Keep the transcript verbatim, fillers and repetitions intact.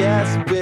gas bill.